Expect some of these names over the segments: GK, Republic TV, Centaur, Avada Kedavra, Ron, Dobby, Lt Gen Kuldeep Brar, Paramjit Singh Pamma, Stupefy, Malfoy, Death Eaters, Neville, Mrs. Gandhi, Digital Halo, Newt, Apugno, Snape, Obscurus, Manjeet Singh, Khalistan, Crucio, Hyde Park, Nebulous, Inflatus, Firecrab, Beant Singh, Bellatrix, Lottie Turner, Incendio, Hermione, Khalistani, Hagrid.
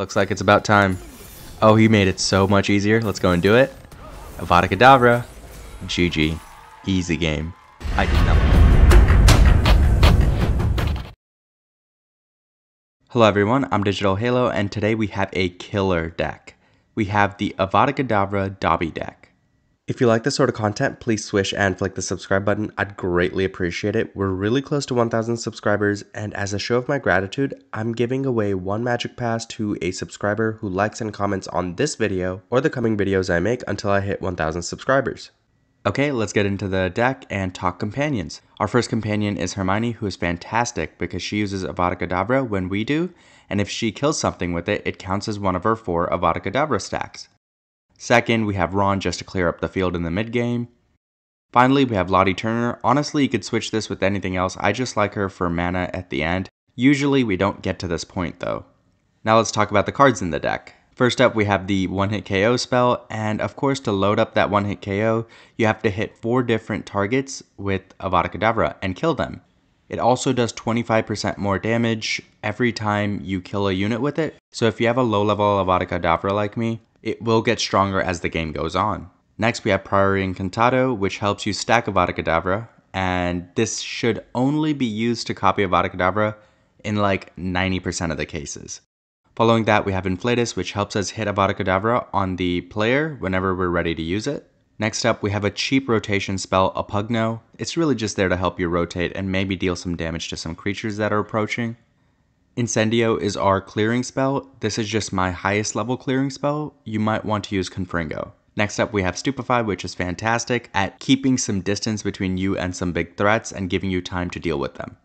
Looks like it's about time. Oh, he made it so much easier. Let's go and do it. Avada Kedavra. GG. Easy game. I did not. Hello everyone, I'm Digital Halo, and today we have a killer deck. We have the Avada Kedavra Dobby deck. If you like this sort of content, please swish and flick the subscribe button. I'd greatly appreciate it. We're really close to 1,000 subscribers, and as a show of my gratitude, I'm giving away one magic pass to a subscriber who likes and comments on this video or the coming videos I make until I hit 1,000 subscribers. Okay, let's get into the deck and talk companions. Our first companion is Hermione, who is fantastic because she uses Avada Kedavra when we do, and if she kills something with it, it counts as one of her 4 Avada Kedavra stacks. Second, we have Ron just to clear up the field in the mid-game. Finally, we have Lottie Turner. Honestly, you could switch this with anything else. I just like her for mana at the end. Usually, we don't get to this point, though. Now let's talk about the cards in the deck. First up, we have the one-hit KO spell, and of course, to load up that one-hit KO, you have to hit 4 different targets with Avada Kedavra and kill them. It also does 25% more damage every time you kill a unit with it, so if you have a low-level Avada Kedavra like me, it will get stronger as the game goes on. Next, we have Priori Incantato, which helps you stack Avada Kedavra, and this should only be used to copy Avada Kedavra in like 90% of the cases. Following that, we have Inflatus, which helps us hit Avada Kedavra on the player whenever we're ready to use it. Next up, we have a cheap rotation spell, Apugno. It's really just there to help you rotate and maybe deal some damage to some creatures that are approaching. Incendio is our clearing spell. This is just my highest level clearing spell. You might want to use Confringo. Next up, we have Stupefy, which is fantastic at keeping some distance between you and some big threats and giving you time to deal with them.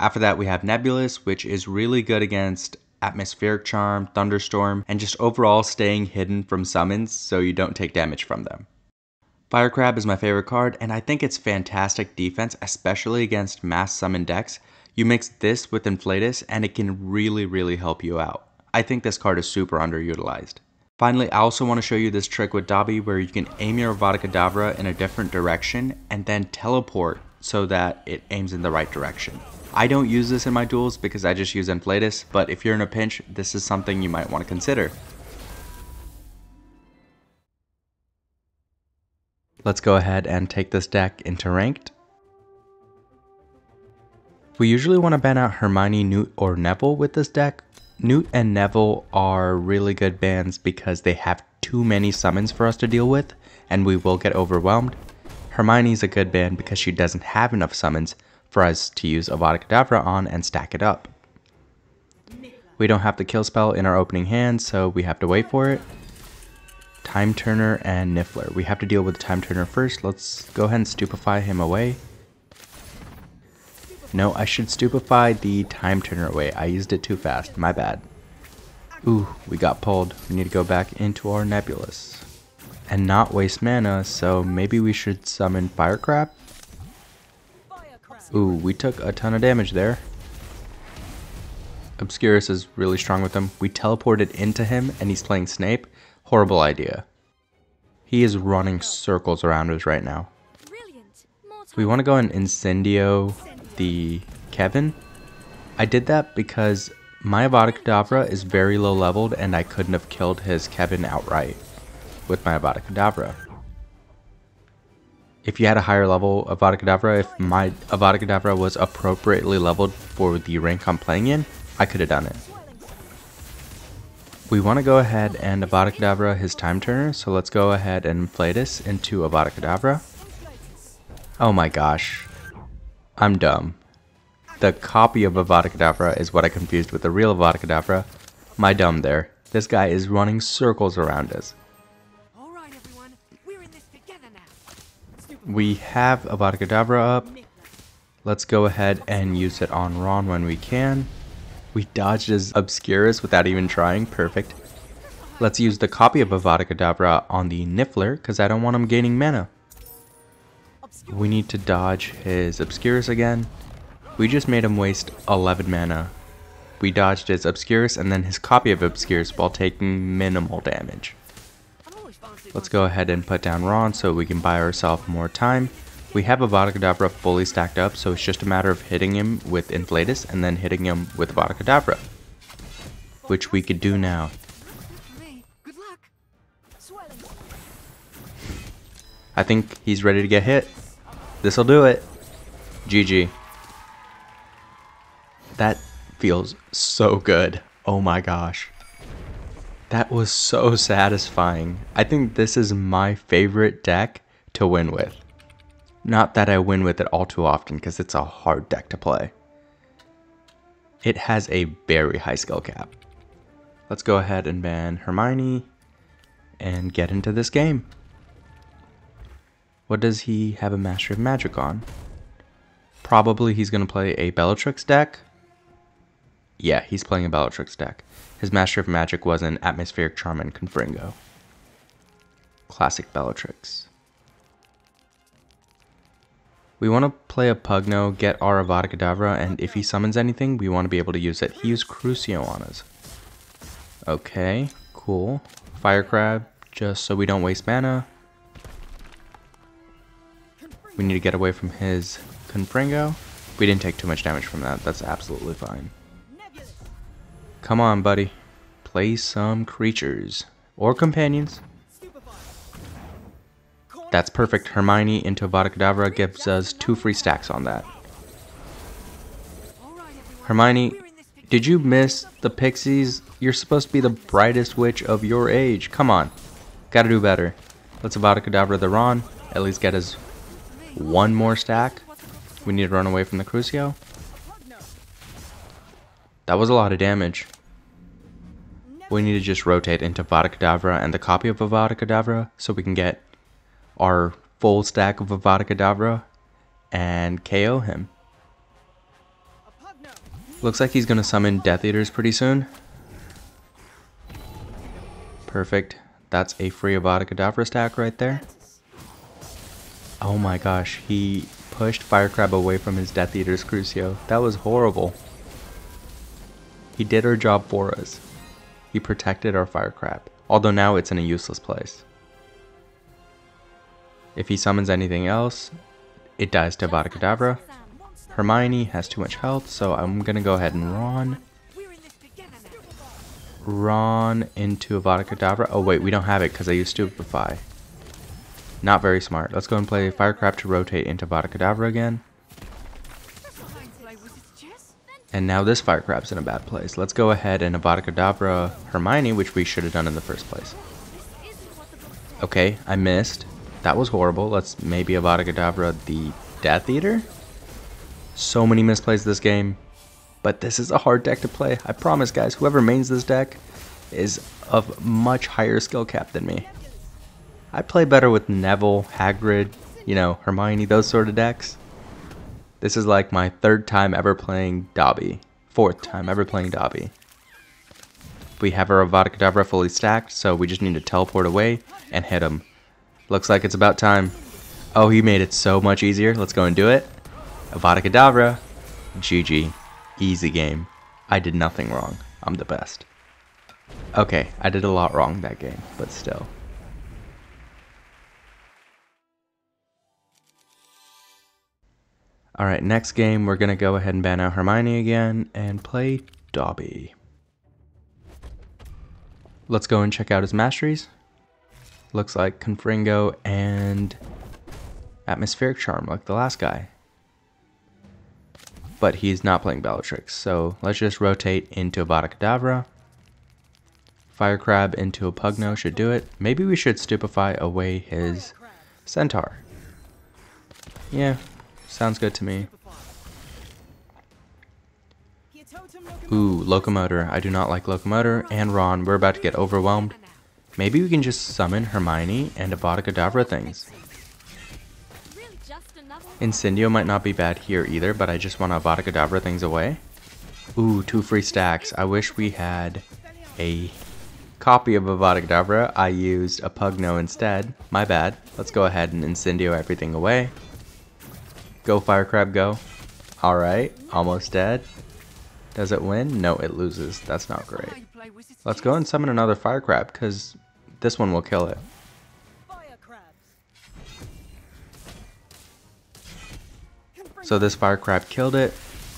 After that, we have Nebulous, which is really good against Atmospheric Charm, Thunderstorm, and just overall staying hidden from summons so you don't take damage from them. Firecrab is my favorite card, and I think it's fantastic defense, especially against mass summon decks. You mix this with Inflatus, and it can really help you out. I think this card is super underutilized. Finally, I also want to show you this trick with Dobby where you can aim your Avada Kedavra in a different direction and then teleport so that it aims in the right direction. I don't use this in my duels because I just use Inflatus, but if you're in a pinch, this is something you might want to consider. Let's go ahead and take this deck into ranked. We usually want to ban out Hermione, Newt, or Neville with this deck. Newt and Neville are really good bans because they have too many summons for us to deal with, and we will get overwhelmed. Hermione's a good ban because she doesn't have enough summons for us to use Avada Kedavra on and stack it up. We don't have the kill spell in our opening hand, so we have to wait for it. Time Turner and Niffler. We have to deal with Time Turner first. Let's go ahead and Stupefy him away. No, I should Stupefy the Time Turner away. I used it too fast. My bad. Ooh, we got pulled. We need to go back into our Nebulous. And not waste mana, so maybe we should summon Firecrab. Ooh, we took a ton of damage there. Obscurus is really strong with him. We teleported into him, and he's playing Snape. Horrible idea. He is running circles around us right now. We want to go and Incendio the Kevin. I did that because my Avada Kedavra is very low leveled and I couldn't have killed his Kevin outright with my Avada Kedavra. If you had a higher level Avada Kedavra, if my Avada Kedavra was appropriately leveled for the rank I'm playing in, I could have done it. We want to go ahead and Avada Kedavra his Time Turner, so let's go ahead and Inflatus into Avada Kedavra. Oh my gosh. I'm dumb. The copy of Avada Kedavra is what I confused with the real Avada Kedavra. My dumb there. This guy is running circles around us. All right, everyone. We're in this together now. We have Avada Kedavra up. Let's go ahead and use it on Ron when we can. We dodged his Obscurus without even trying. Perfect. Let's use the copy of Avada Kedavra on the Niffler because I don't want him gaining mana. We need to dodge his Obscurus again. We just made him waste 11 mana. We dodged his Obscurus and then his copy of Obscurus while taking minimal damage. Let's go ahead and put down Ron so we can buy ourselves more time. We have Avada Kedavra fully stacked up, so it's just a matter of hitting him with Inflatus and then hitting him with Avada Kedavra. which we could do now. I think he's ready to get hit. This'll do it. GG. That feels so good. Oh my gosh. That was so satisfying. I think this is my favorite deck to win with. Not that I win with it all too often, because it's a hard deck to play. It has a very high skill cap. Let's go ahead and ban Hermione and get into this game. What does he have a Master of Magic on? Probably he's going to play a Bellatrix deck. Yeah, he's playing a Bellatrix deck. His Master of Magic was an Atmospheric Charm and Confringo. Classic Bellatrix. We want to play Apugno, get our Avada Kedavra, and if he summons anything, we want to be able to use it. He used Crucio on us. Okay, cool. Fire Crab, just so we don't waste mana. We need to get away from his Confringo. We didn't take too much damage from that. That's absolutely fine. Come on, buddy. Play some creatures. Or companions. That's perfect. Hermione into Avada Kedavra gives us 2 free stacks on that. Hermione, did you miss the pixies? You're supposed to be the brightest witch of your age. Come on. Gotta do better. Let's Avada Kedavra the Ron. At least get his 1 more stack. We need to run away from the Crucio. That was a lot of damage. We need to just rotate into Avada Kedavra and the copy of Avada Kedavra so we can get our full stack of Avada Kedavra and KO him. Looks like he's going to summon Death Eaters pretty soon. Perfect. That's a free Avada Kedavra stack right there. Oh my gosh, he pushed Firecrab away from his Death Eaters Crucio. That was horrible. He did her job for us. He protected our Firecrab, although now it's in a useless place. If he summons anything else, it dies to Avada Kedavra. Hermione has too much health, so I'm going to go ahead and Ron. Ron into Avada Kedavra. Oh wait, we don't have it because I used Stupefy. Not very smart. Let's go and play Firecrab to rotate into Avada Kedavra again. And now this Firecrab's in a bad place. Let's go ahead and Avada Kedavra Hermione, which we should have done in the first place. Okay, I missed. That was horrible. Let's maybe Avada Kedavra the Death Eater. So many misplays this game. But this is a hard deck to play. I promise, guys, whoever mains this deck is of much higher skill cap than me. I play better with Neville, Hagrid, you know, Hermione, those sort of decks. This is like my 3rd time ever playing Dobby. 4th time ever playing Dobby. We have our Avada Kedavra fully stacked, so we just need to teleport away and hit him. Looks like it's about time. Oh, he made it so much easier. Let's go and do it. Avada Kedavra. GG. Easy game. I did nothing wrong. I'm the best. Okay, I did a lot wrong that game, but still. Alright, next game we're going to go ahead and ban out Hermione again and play Dobby. Let's go and check out his masteries. Looks like Confringo and Atmospheric Charm like the last guy. But he's not playing Bellatrix, so let's just rotate into Avada Kedavra. Firecrab into Apugno should do it. Maybe we should Stupefy away his Centaur. Yeah. Sounds good to me. Ooh, Locomotor. I do not like Locomotor. And Ron, we're about to get overwhelmed. Maybe we can just summon Hermione and Avada Kedavra things. Incendio might not be bad here either, but I just want to Avada Kedavra things away. Ooh, 2 free stacks. I wish we had a copy of Avada Kedavra. I used Apugno instead. My bad. Let's go ahead and Incendio everything away. Go Firecrab, go. Alright, almost dead. Does it win? No, it loses. That's not great. Let's go and summon another Firecrab, because this one will kill it. So this Firecrab killed it.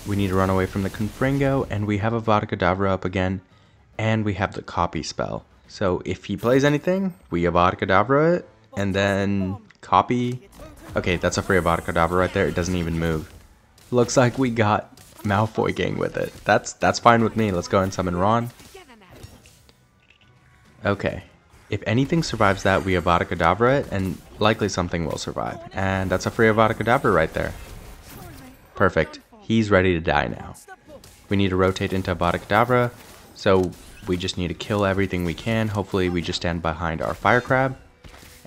We need to run away from the Confringo, and we have Avada Kedavra up again. and we have the copy spell. So if he plays anything, we Avada Kedavra it, and then copy. Okay, that's a free Avada Kedavra right there. It doesn't even move. Looks like we got Malfoy gang with it. That's fine with me. Let's go and summon Ron. Okay. If anything survives that, we Avada Kedavra it, and likely something will survive. And that's a free Avada Kedavra right there. Perfect. He's ready to die now. We need to rotate into Avada Kedavra, so we just need to kill everything we can. Hopefully we just stand behind our fire crab,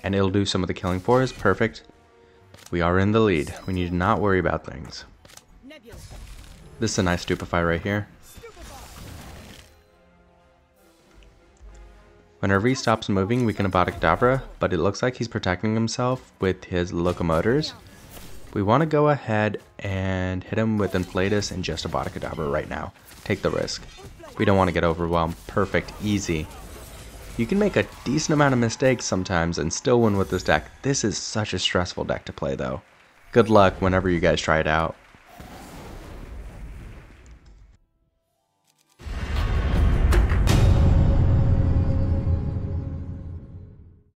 and it'll do some of the killing for us. Perfect. We are in the lead. We need to not worry about things. This is a nice Stupefy right here. Whenever he stops moving, we can Avada Kedavra, but it looks like he's protecting himself with his Locomotors. We want to go ahead and hit him with Inflatus and just Avada Kedavra right now. Take the risk. We don't want to get overwhelmed. Perfect. Easy. You can make a decent amount of mistakes sometimes and still win with this deck. This is such a stressful deck to play though. Good luck whenever you guys try it out.